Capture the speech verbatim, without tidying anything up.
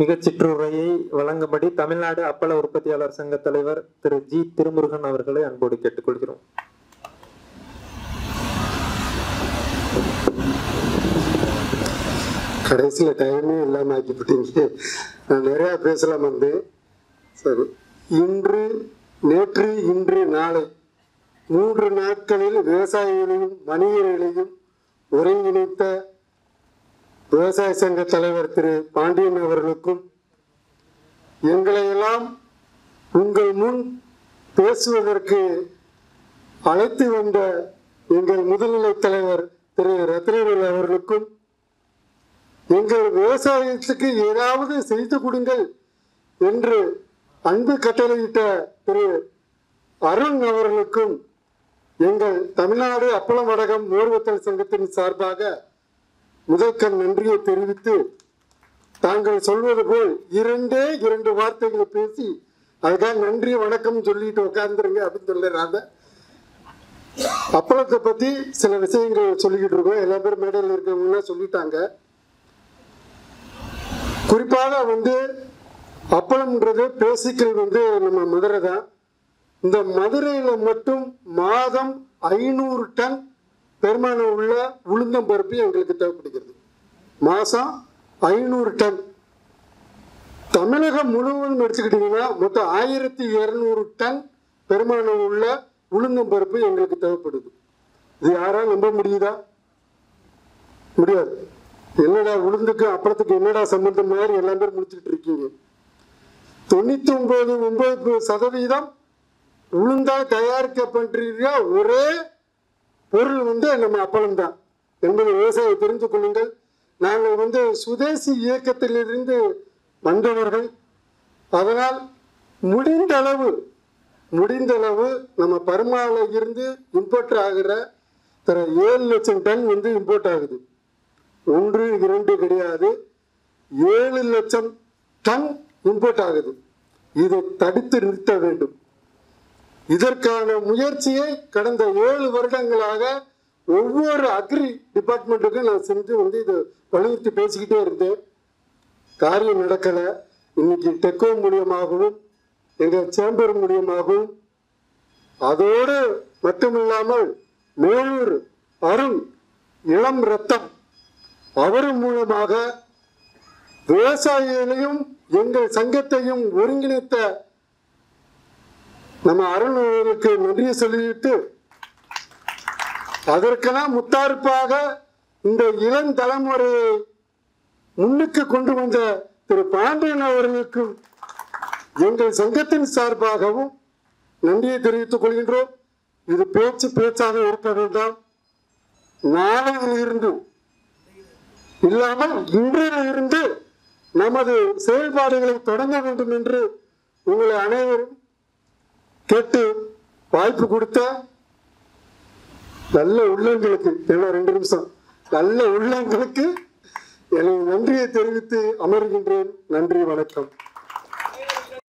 மிகச் சிற்றுரையை வழங்கும்படி தமிழ்நாடு அப்பள உற்பத்தியாளர் சங்க தலைவர் திரு ஜி திருமுருகன் அவர்களை அன்போடு கேட்டுக்கொள்கிறோம். கடைசியில் டைமே இல்லாமல் ஆக்கிவிட்டீங்க, நான் நிறையா பேசலாம் வந்து. சரி, இன்று நேற்று இன்று நாளை மூன்று நாட்களில் விவசாயிகளையும் வணிகர்களையும் ஒருங்கிணைத்த விவசாய சங்க தலைவர் திரு பாண்டியன் அவர்களுக்கும் எங்களையெல்லாம் உங்கள் முன் பேசுவதற்கு அழைத்து வந்த எங்கள் முதுநிலை தலைவர் திரு ரத்னவேல் அவர்களுக்கும் எங்கள் விவசாயத்துக்கு ஏதாவது செய்து கொடுங்கள் என்று அன்பு கட்டளையிட்ட திரு அருண் அவர்களுக்கும் எங்கள் தமிழ்நாடு அப்பளம் வடகம் மோர்வத்தல் சங்கத்தின் சார்பாக முதற்கண் நன்றியை தெரிவித்து, தாங்கள் சொல்வது போல் இரண்டே இரண்டு வார்த்தைகளை பேசி அதுதான் நன்றி வணக்கம் சொல்லிட்டு உட்கார்ந்துருங்க அப்படின்னு சொல்லிடுறாங்க. அப்பளத்தை பற்றி சில விஷயங்கள் சொல்லிக்கிட்டு இருக்கோம், எல்லா பேரும் மேடையில் இருக்கிறவங்களாம் சொல்லிட்டாங்க. குறிப்பாக வந்து அப்பளம்ன்றது பேசிக்கல் வந்து நம்ம மதுரை தான். இந்த மதுரையில் மட்டும் மாதம் ஐநூறு டன் பெருமானம் உள்ள உளுந்தம் பருப்பு எங்களுக்கு தேவைப்படுகிறது. மாதம் ஐநூறு டன். தமிழகம் முழுவதும் எடுத்துக்கிட்டிங்கன்னா மொத்தம் ஆயிரத்தி இரநூறு டன் பெருமானம் உள்ள உளுந்தம் பருப்பு எங்களுக்கு தேவைப்படுது. இது யாரால் நம்ப முடியுதா? முடியாது. என்னடா உளுந்துக்கு அப்பளத்துக்கு என்னடா சம்பந்தம் மாதிரி எல்லா பேரும் முடிச்சுக்கிட்டு இருக்கீங்க. தொண்ணூத்தி ஒன்பது ஒன்பது சதவீதம் உளுந்தால் தயாரிக்கப்படுற ஒரே பொருள் வந்து நம்ம அப்பளம் தான் என்பதை விவசாயி தெரிந்து கொள்ளுங்கள். நாங்கள் வந்து சுதேசி இயக்கத்திலிருந்து வந்தவர்கள். அதனால் முடிந்த அளவு முடிந்த அளவு நம்ம பருமாவில் இருந்து இம்போர்ட் ஆகிற தர ஏழு லட்சம் டன் வந்து இம்போர்ட் ஆகுது. ஒன்று இரண்டு கிடையாது, ஏழு லட்சம் டன் இம்போர்ட் ஆகுது. இதை தடுத்து நிறுத்த வேண்டும். இதற்கான முயற்சியை கடந்த ஏழு வருடங்களாக ஒவ்வொரு அக்ரி டிபார்ட்மெண்ட்டுக்கும் நான் செஞ்சு வந்து இதை வலியுறுத்தி பேசிக்கிட்டே இருந்தேன். காரியம் நடக்கலை. இன்னைக்கு டெக்கோ மூலியமாகவும் எங்கள் சேம்பர் மூலியமாகவும், அதோடு மட்டுமில்லாமல் மேலூர் அருண் இளம் ரத்தம் அவர் மூலமாக விவசாயிகளையும் எங்கள் சங்கத்தையும் ஒருங்கிணைத்த நம்ம அருணர்களுக்கு நன்றியை சொல்லிவிட்டு, அதற்கெல்லாம் முத்தார்ப்பாக இந்த இளம் தலைமுறையை முன்னுக்கு கொண்டு வந்த திரு பாண்டியன் அவர்களுக்கும் எங்கள் சங்கத்தின் சார்பாகவும் நன்றியை தெரிவித்துக் கொள்கின்றோம். இது பேச்சு பேச்சாக இருக்க வேண்டாம். நாளையில் இருந்து இல்லாமல் இன்றிலிருந்து நமது செயல்பாடுகளை தொடங்க வேண்டும் என்று உங்களை அனைவரும் கேட்டு வாய்ப்பு கொடுத்த நல்ல உள்ளங்களுக்கு, ஏன்னா ரெண்டு நிமிஷம் நல்ல உள்ளங்களுக்கு எனது நன்றியை தெரிவித்து அமர்கின்றேன். நன்றி, வணக்கம்.